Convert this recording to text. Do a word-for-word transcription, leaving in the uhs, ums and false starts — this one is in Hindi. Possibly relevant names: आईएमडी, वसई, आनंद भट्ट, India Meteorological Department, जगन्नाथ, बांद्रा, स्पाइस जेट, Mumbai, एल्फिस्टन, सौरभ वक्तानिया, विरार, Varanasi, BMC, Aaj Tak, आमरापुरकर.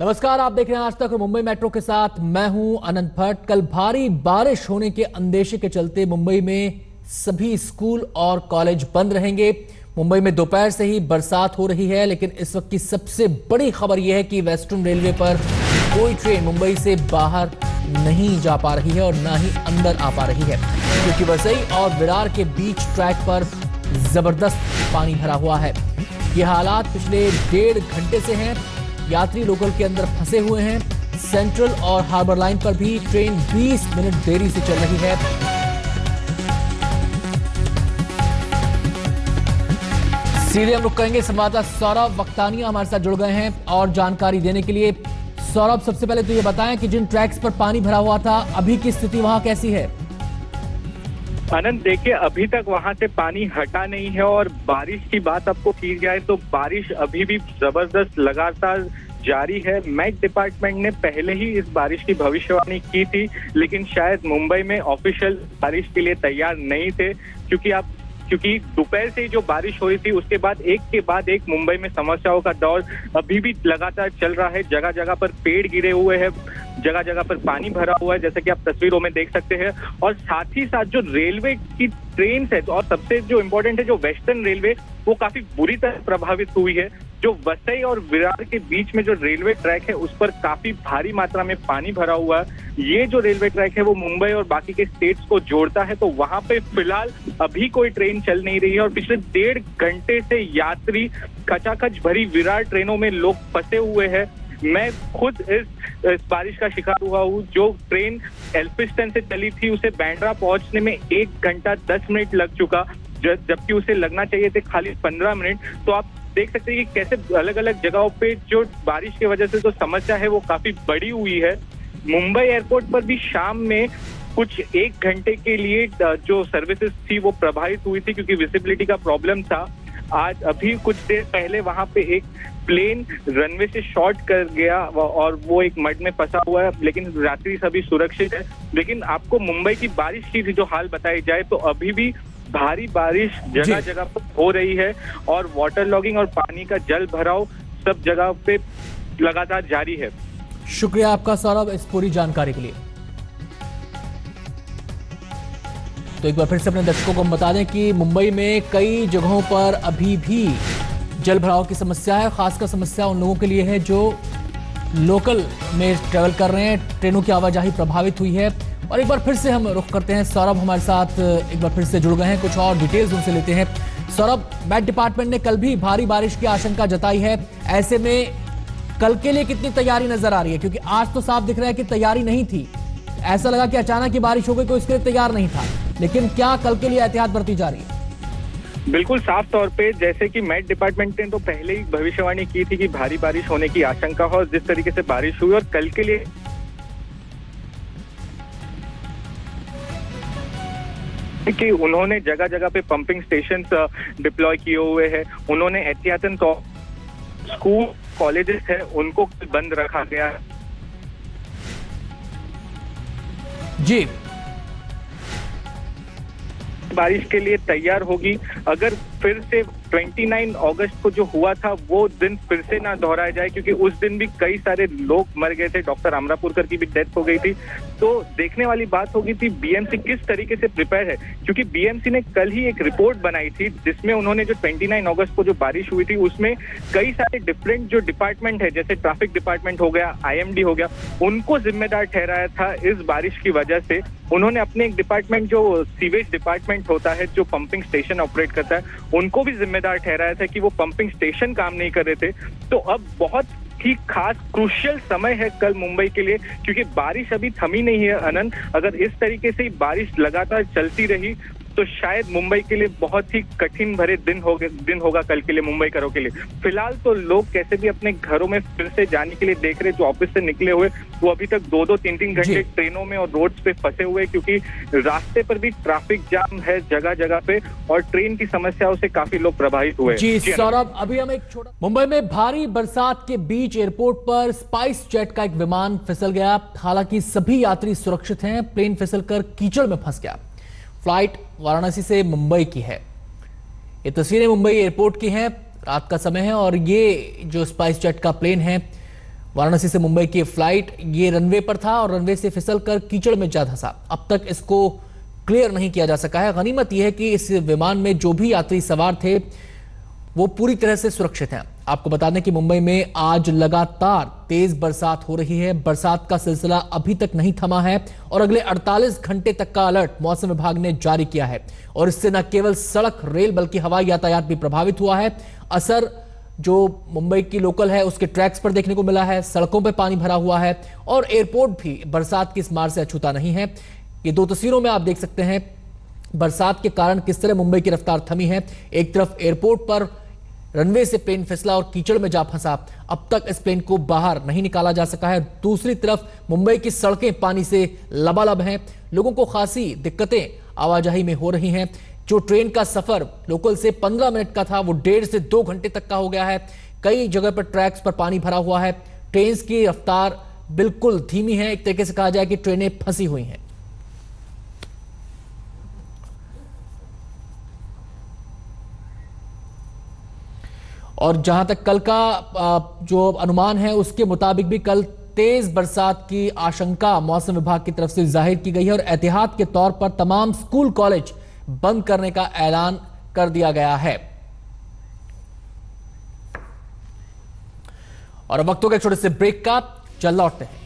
नमस्कार, आप देख रहे हैं आज तक मुंबई मेट्रो के साथ, मैं हूं आनंद भट्ट। कल भारी बारिश होने के अंदेशे के चलते मुंबई में सभी स्कूल और कॉलेज बंद रहेंगे। मुंबई में दोपहर से ही बरसात हो रही है, लेकिन इस वक्त की सबसे बड़ी खबर यह है कि वेस्टर्न रेलवे पर कोई ट्रेन मुंबई से बाहर नहीं जा पा रही है और ना ही अंदर आ पा रही है, क्योंकि वसई और विरार के बीच ट्रैक पर जबरदस्त पानी भरा हुआ है। ये हालात पिछले डेढ़ घंटे से हैं। यात्री लोकल के अंदर फंसे हुए हैं। सेंट्रल और हार्बर लाइन पर भी ट्रेन बीस मिनट देरी से चल रही है। सीधे हम रुक करेंगे, संवाददाता सौरभ वक्तानिया हमारे साथ जुड़ गए हैं और जानकारी देने के लिए। सौरभ, सबसे पहले तो ये बताएं कि जिन ट्रैक्स पर पानी भरा हुआ था, अभी की स्थिति वहां कैसी है? आनंद, देखिए अभी तक वहां से पानी हटा नहीं है और बारिश की बात आपको की जाए तो बारिश अभी भी जबरदस्त लगातार जारी है। मेट डिपार्टमेंट ने पहले ही इस बारिश की भविष्यवाणी की थी, लेकिन शायद मुंबई में ऑफिशियल बारिश के लिए तैयार नहीं थे, क्योंकि आप क्योंकि दोपहर से ही जो बारिश हुई थी उसके बाद एक के बाद एक मुंबई में समस्याओं का दौर अभी भी लगातार चल रहा है। जगह जगह पर पेड़ गिरे हुए हैं, जगह जगह पर पानी भरा हुआ है, जैसे कि आप तस्वीरों में देख सकते हैं। और साथ ही साथ जो रेलवे की ट्रेन है और सबसे जो इम्पोर्टेंट है, जो वेस्टर्न रेलवे, वो काफी बुरी तरह प्रभावित हुई है। जो वसई और विरार के बीच में जो रेलवे ट्रैक है उस पर काफी भारी मात्रा में पानी भरा हुआ है। ये जो रेलवे ट्रैक है वो मुंबई और बाकी के स्टेट्स को जोड़ता है, तो वहां पे फिलहाल अभी कोई ट्रेन चल नहीं रही है। और पिछले डेढ़ घंटे से यात्री खचाखच भरी विरार ट्रेनों में लोग फंसे हुए हैं। मैं खुद इस, इस बारिश का शिकार हुआ हूँ। जो ट्रेन एल्फिस्टन से चली थी उसे बांद्रा पहुंचने में एक घंटा दस मिनट लग चुका, जबकि उसे लगना चाहिए थे खाली पंद्रह मिनट। तो आप देख सकते हैं कि कैसे अलग अलग जगहों पे जो बारिश की वजह से जो समस्या है वो काफी बड़ी हुई है। मुंबई एयरपोर्ट पर भी शाम में कुछ एक घंटे के लिए जो सर्विसेज थी वो प्रभावित हुई थी, क्योंकि विजिबिलिटी का प्रॉब्लम था। आज अभी कुछ देर पहले वहां पे एक प्लेन रनवे से शॉर्ट कर गया और वो एक मड में फंसा हुआ है, लेकिन यात्री सभी सुरक्षित है। लेकिन आपको मुंबई की बारिश की जो हाल बताई जाए तो अभी भी भारी बारिश जगह जगह पर हो रही है और वाटर लॉगिंग और पानी का जल भराव सब जगह पे लगातार जारी है। शुक्रिया आपका सौरभ इस पूरी जानकारी के लिए। तो एक बार फिर से अपने दर्शकों को हम बता दें कि मुंबई में कई जगहों पर अभी भी जल भराव की समस्या है। खासकर समस्या उन लोगों के लिए है जो लोकल में ट्रेवल कर रहे हैं। ट्रेनों की आवाजाही प्रभावित हुई है। और एक बार फिर से हम रुख करते हैं, सौरभ हमारे साथ एक बार फिर से जुड़ गए हैं, कुछ और डिटेल्स उनसे लेते हैं। सौरभ, मेट डिपार्टमेंट ने कल भी भारी बारिश की आशंका जताई है, ऐसे में कल के लिए कितनी तैयारी नजर आ रही है? क्योंकि आज तो साफ दिख रहा है कि तैयारी नहीं थी, ऐसा लगा कि अचानक ही बारिश हो गई, कोई इसके लिए तैयार नहीं था। लेकिन क्या कल के लिए एहतियात बरती जा रही है? बिल्कुल साफ तौर पे जैसे कि मेट डिपार्टमेंट ने तो पहले ही भविष्यवाणी की थी कि भारी बारिश होने की आशंका हो, और जिस तरीके से बारिश हुई और कल के लिए कि उन्होंने जगह जगह पे पंपिंग स्टेशंस डिप्लॉय किए हुए हैं। उन्होंने एहतियातन तौर स्कूल कॉलेजेस है उनको बंद रखा गया जी। बारिश के लिए तैयार होगी। अगर फिर से उनतीस अगस्त को जो हुआ था वो दिन फिर से ना दोहराया जाए, क्योंकि उस दिन भी कई सारे लोग मर गए थे। डॉक्टर आमरापुरकर की भी डेथ हो गई थी। तो देखने वाली बात होगी थी बीएमसी किस तरीके से प्रिपेयर है, क्योंकि बीएमसी ने कल ही एक रिपोर्ट बनाई थी जिसमें उन्होंने जो उनतीस अगस्त को जो बारिश हुई थी उसमें कई सारे डिफरेंट जो डिपार्टमेंट है, जैसे ट्रैफिक डिपार्टमेंट हो गया, आईएमडी हो गया, उनको जिम्मेदार ठहराया था इस बारिश की वजह से। उन्होंने अपने एक डिपार्टमेंट जो सीवेज डिपार्टमेंट होता है, जो पंपिंग स्टेशन ऑपरेट करता है, उनको भी जिम्मेदार ठहराया था कि वो पंपिंग स्टेशन काम नहीं कर रहे थे। तो अब बहुत ही खास क्रूशियल समय है कल मुंबई के लिए, क्योंकि बारिश अभी थमी नहीं है अनंत। अगर इस तरीके से बारिश लगातार चलती रही तो शायद मुंबई के लिए बहुत ही कठिन भरे दिन हो दिन होगा कल के लिए मुंबई करों के लिए। फिलहाल तो लोग कैसे भी अपने घरों में फिर से जाने के लिए देख रहे, जो ऑफिस से निकले हुए वो अभी तक दो दो तीन तीन घंटे ट्रेनों में और रोड्स पे फंसे हुए, क्योंकि रास्ते पर भी ट्रैफिक जाम है जगह जगह पे और ट्रेन की समस्याओं से काफी लोग प्रभावित हुए। जी सौरभ, अभी हम एक छोटा। मुंबई में भारी बरसात के बीच एयरपोर्ट पर स्पाइस जेट का एक विमान फिसल गया। हालांकि सभी यात्री सुरक्षित हैं। प्लेन फिसलकर कीचड़ में फंस गया। फ्लाइट वाराणसी से मुंबई की है। ये तस्वीरें मुंबई एयरपोर्ट की हैं, रात का समय है और ये जो स्पाइस जेट का प्लेन है वाराणसी से मुंबई की फ्लाइट ये रनवे पर था और रनवे से फिसलकर कीचड़ में जा धंसा। अब तक इसको क्लियर नहीं किया जा सका है। गनीमत यह है कि इस विमान में जो भी यात्री सवार थे वो पूरी तरह से सुरक्षित हैं। आपको बता दें कि मुंबई में आज लगातार तेज बरसात हो रही है। बरसात का सिलसिला अभी तक नहीं थमा है और अगले अड़तालीस घंटे तक का अलर्ट मौसम विभाग ने जारी किया है और इससे न केवल सड़क, रेल बल्कि हवाई यातायात भी प्रभावित हुआ है। असर जो मुंबई की लोकल है उसके ट्रैक्स पर देखने को मिला है, सड़कों पर पानी भरा हुआ है और एयरपोर्ट भी बरसात की इस मार से अछूता नहीं है। ये दो तस्वीरों में आप देख सकते हैं बरसात के कारण किस तरह मुंबई की रफ्तार थमी है। एक तरफ एयरपोर्ट पर रनवे से प्लेन फिसला और कीचड़ में जा फंसा। अब तक इस प्लेन को बाहर नहीं निकाला जा सका है। दूसरी तरफ मुंबई की सड़कें पानी से लबालब हैं। लोगों को खासी दिक्कतें आवाजाही में हो रही हैं। जो ट्रेन का सफर लोकल से पंद्रह मिनट का था वो डेढ़ से दो घंटे तक का हो गया है। कई जगह पर ट्रैक्स पर पानी भरा हुआ है। ट्रेन की रफ्तार बिल्कुल धीमी है। एक तरीके से कहा जाए कि ट्रेनें फंसी हुई हैं। और जहां तक कल का जो अनुमान है उसके मुताबिक भी कल तेज बरसात की आशंका मौसम विभाग की तरफ से जाहिर की गई है और एहतियात के तौर पर तमाम स्कूल कॉलेज बंद करने का ऐलान कर दिया गया है। और अब वक्त हो गया छोटे से ब्रेक का, चल लौटते हैं।